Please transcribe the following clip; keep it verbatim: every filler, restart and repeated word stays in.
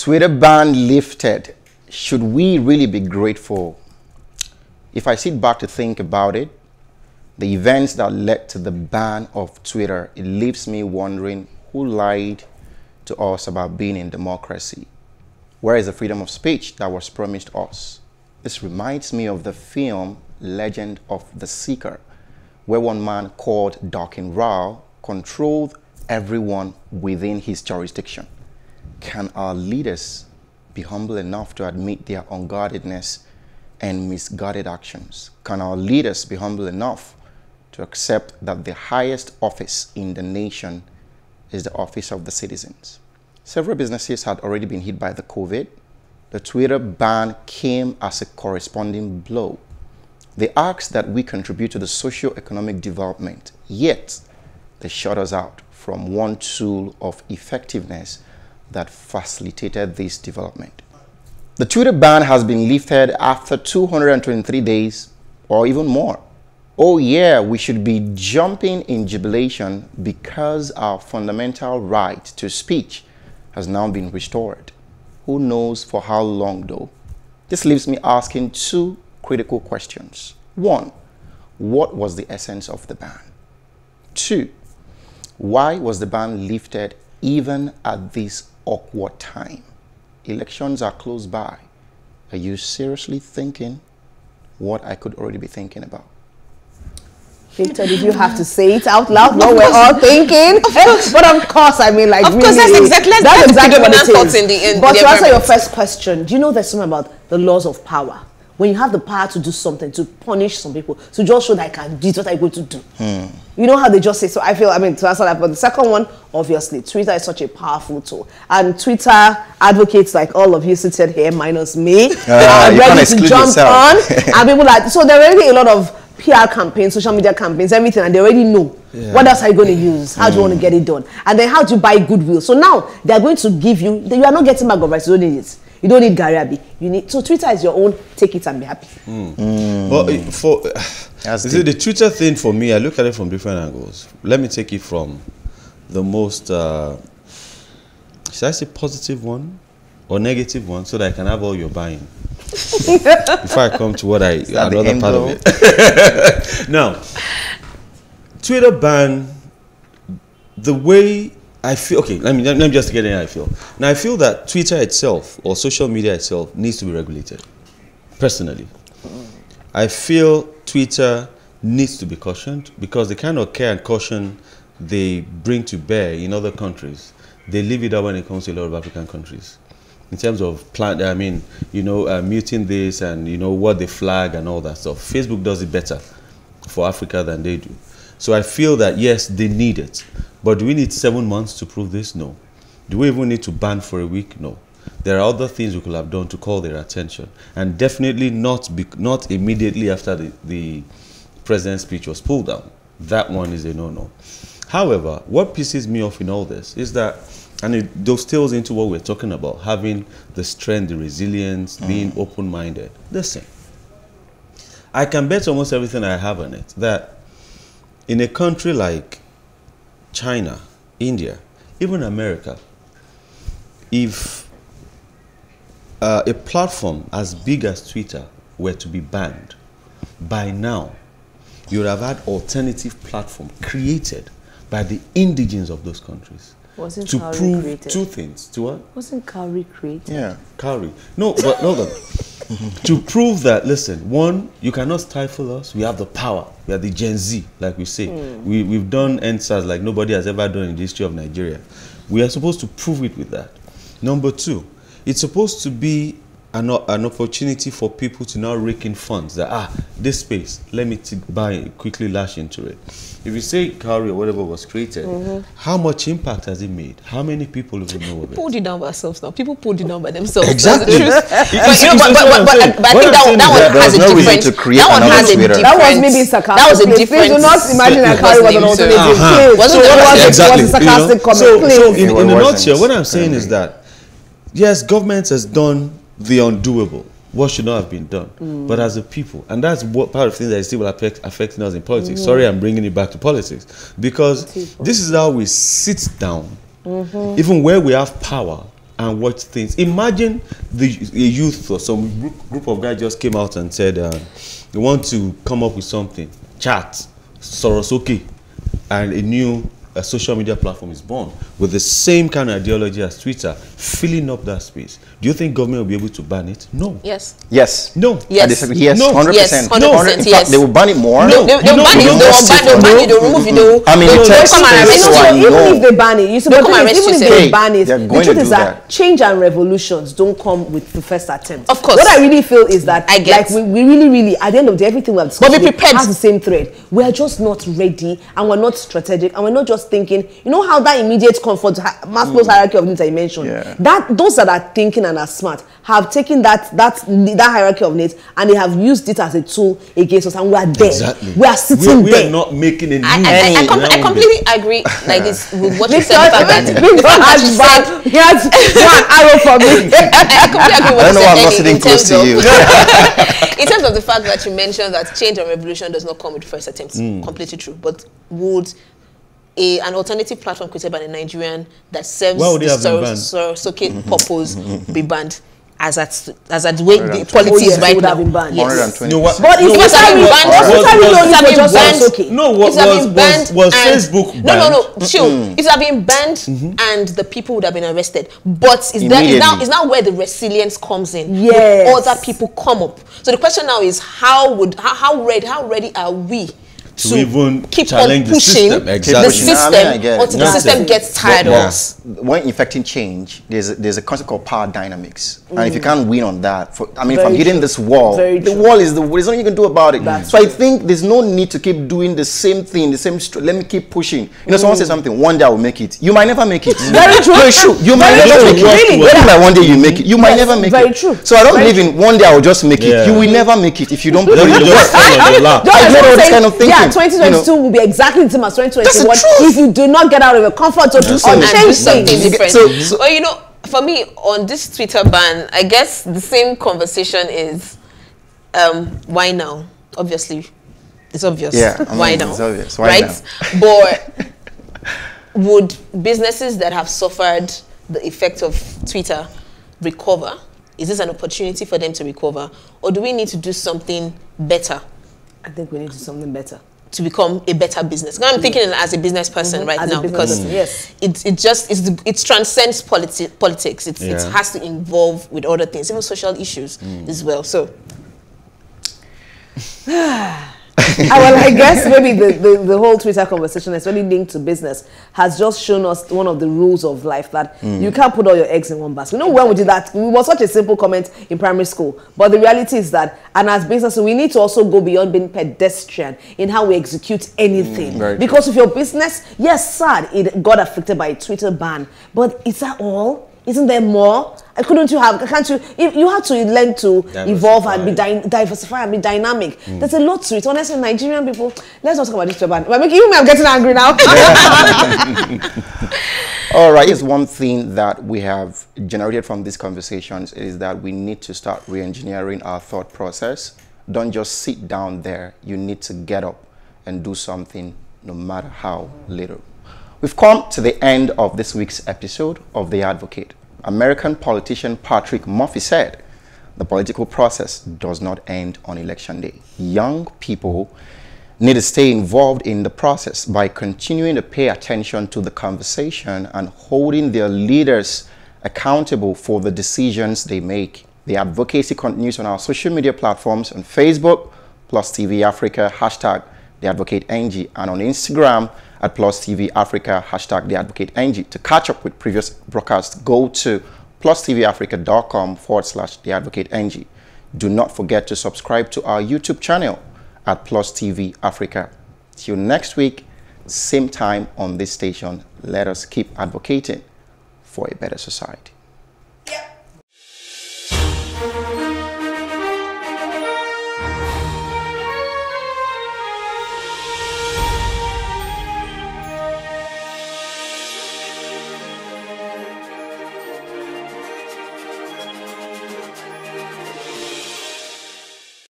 Twitter ban lifted, should we really be grateful? If I sit back to think about it, the events that led to the ban of Twitter, it leaves me wondering who lied to us about being in democracy. Where is the freedom of speech that was promised us? This reminds me of the film Legend of the Seeker, where one man called Darkin Rao controlled everyone within his jurisdiction. Can our leaders be humble enough to admit their unguardedness and misguided actions? Can our leaders be humble enough to accept that the highest office in the nation is the office of the citizens? Several businesses had already been hit by the COVID. The Twitter ban came as a corresponding blow. They asked that we contribute to the socio-economic development, yet they shut us out from one tool of effectiveness that facilitated this development. The Twitter ban has been lifted after two hundred twenty-three days or even more. Oh yeah, we should be jumping in jubilation because our fundamental right to speech has now been restored. Who knows for how long though? This leaves me asking two critical questions. One, what was the essence of the ban? Two, why was the ban lifted even at this awkward time? Elections are close by. Are you seriously thinking what I could already be thinking about? Victor, did you have to say it out loud? No, we're all thinking. But of course, I mean, like, of really, course, that's exactly, that's that's exactly what it is. In the end, but the to answer your first question, do you know there's something about the laws of power? When you have the power to do something, to punish some people, to just show that I can do what I'm going to do. Hmm. You know how they just say, so I feel, I mean, to answer that, but the second one, obviously, Twitter is such a powerful tool. And Twitter advocates, like all of you seated here, minus me, uh, are ready to jump yourself on. And people like, so there are already a lot of P R campaigns, social media campaigns, everything, and they already know. Yeah. What else are you going to use? How mm. do you want to get it done? And then how do you buy goodwill? So now they are going to give you, you are not getting back of rights, you don't need it. You don't need Gariabi. You need, so Twitter is your own, take it and be happy. Mm. Mm. Well, for, see, the Twitter thing for me, I look at it from different angles. Let me take it from the most, uh, should I say positive one or negative one so that I can have all your buying? Before I come to what I another part of it. Now, Twitter ban, the way I feel, okay, let me, let me just get in how I feel. Now, I feel that Twitter itself or social media itself needs to be regulated, personally. I feel Twitter needs to be cautioned because the kind of care and caution they bring to bear in other countries, they leave it out when it comes to a lot of African countries. In terms of plant, I mean, you know, uh, muting this and, you know, what they flag and all that stuff. Facebook does it better for Africa than they do. So I feel that, yes, they need it. But do we need seven months to prove this? No. Do we even need to ban for a week? No. There are other things we could have done to call their attention. And definitely not, be, not immediately after the, the president's speech was pulled down. That one is a no-no. However, what pisses me off in all this is that, and it dovetails into what we're talking about, having the strength, the resilience, mm. being open-minded. Listen, I can bet almost everything I have on it that in a country like China, India, even America, if uh, a platform as big as Twitter were to be banned, by now you would have had alternative platform created by the indigenes of those countries. Wasn't to Kari prove created? Two things. To what? Wasn't Kari created? Yeah, Kari. No, but no, that. To prove that, listen, one, you cannot stifle us. We have the power. We are the Gen Z, like we say. Mm. We, we've done N S A S like nobody has ever done in the history of Nigeria. We are supposed to prove it with that. Number two, it's supposed to be an, an opportunity for people to now rake in funds. That, ah, this space, let me buy it, quickly lash into it. If you say Kari or whatever was created, mm-hmm. how much impact has it made? How many people even know of it? Pulled it down by ourselves now. People pulled it down by themselves. Exactly. That's the truth. But, you know, but, but, but, but, but I think that, that one has a no different. That one has a different. That was maybe sarcastic. That was a different. Please do not imagine that Kari was an alternative. It was a sarcastic comment. So in a nutshell, what I'm saying is that, yes, government has done the undoable. What should not have been done, mm. but as a people, and that's what part of things that is still affect, affecting us in politics. Mm. Sorry, I'm bringing it back to politics because this is how we sit down, mm-hmm. even where we have power, and watch things. Imagine the a youth or some group of guys just came out and said uh, they want to come up with something, chat, Sorosuke, and a new a social media platform is born with the same kind of ideology as Twitter, filling up that space. Do you think government will be able to ban it? No. Yes. Yes. No. Yes. Yes. No. one hundred percent. Yes. one hundred percent. Yes. They will ban it more. No. They will ban it. They will ban it. They will ban it. They will remove it. They will. I mean, it takes time. Even if they ban it, you see, even if they ban it, the truth is that change and revolutions don't come with the first attempt. Of course. What I really feel is that, I guess, like, we really, really, at the end of the day, everything we have discussed has the same thread. We are just not ready, and we're not strategic, and we're not just thinking, you know how that immediate comfort, Maslow's mm. hierarchy of needs I mentioned, yeah. that those that are thinking and are smart have taken that that that hierarchy of needs and they have used it as a tool against us, and we are there. Exactly. We are sitting we, we there. We are not making any. I, I, I, I, com I completely it. agree, like this, with what you said about that. He has one arrow for me. I, I completely agree with what you said. I don't know why I'm not sitting close to you. In terms of the fact that you mentioned that change and revolution does not come with first attempts, mm. completely true. But would A, an alternative platform created by the Nigerian that serves the Sorosuke mm -hmm. purpose mm -hmm. be banned as at as at way the politics oh, yes. right now? Yes. No, what, but no, it was banned. No, what was was, was, was Facebook banned? No, no, no. Sure, mm. it has been banned, mm -hmm. and the people would have been arrested. But is that is now is now where the resilience comes in? Yes, other people come up. So the question now is how would how how ready how ready are we? To, to even keep challenge on pushing the system, exactly. the system I mean, I get, until no, the system gets tired of us. Yeah. When effecting change, there's a, there's a concept called power dynamics, mm. and if you can't win on that, for, I mean, Very if I'm hitting true. this wall, Very the true. wall is the there's nothing you can do about it. That's so true. I think there's no need to keep doing the same thing, the same. Let me keep pushing. You know, mm. someone says something. One day I will make it. You might never make it. Very true. Very true. You might Very never true. make really? it. Really? Like one day you make it. You yes. might never make Very it. Very true. So I don't Very believe in one day I will just make it. You will never make it if you don't believe in yourself. Thinking, yeah, twenty twenty-two you know, will be exactly the same as twenty twenty-one if you do not get out of your comfort zone or change things. So, so, well, you know, for me, on this Twitter ban, I guess the same conversation is um, why now? Obviously, it's obvious. Yeah, I mean, why now? It's obvious. Why right? Now? But would businesses that have suffered the effect of Twitter recover? Is this an opportunity for them to recover, or do we need to do something better? I think we need to do something better to become a better business. Now I'm thinking mm. as a business person mm-hmm. right as now because mm. yes, it it just it's the, it transcends politi politics. It yeah. it has to involve with other things, even social issues mm. as well. So, well, I guess maybe the, the the whole Twitter conversation, especially linked to business, has just shown us one of the rules of life that mm. you can't put all your eggs in one basket. You know, when we did that, it was such a simple comment in primary school. But the reality is that, and as business, we need to also go beyond being pedestrian in how we execute anything. Mm, right. Because if your business, yes, sad, it got affected by a Twitter ban. But is that all? Isn't there more? Couldn't you have? Can't you? You have to learn to evolve and be di diversify and be dynamic. Mm. There's a lot to it. Honestly, Nigerian people. Let's not talk about this. Band. We're making you. I'm getting angry now. All right. Here's one thing that we have generated from these conversations is that we need to start re-engineering our thought process. Don't just sit down there. You need to get up and do something, no matter how little. We've come to the end of this week's episode of The Advocate. American politician Patrick Murphy said, "The political process does not end on election day. Young people need to stay involved in the process by continuing to pay attention to the conversation and holding their leaders accountable for the decisions they make." The advocacy continues on our social media platforms on Facebook, Plus T V Africa, hashtag The Advocate N G, and on Instagram, at Plus T V Africa, hashtag The Advocate N G. To catch up with previous broadcasts, go to plus t v africa dot com forward slash The Advocate N G. Do not forget to subscribe to our YouTube channel at Plus T V Africa. Till next week, same time on this station, let us keep advocating for a better society.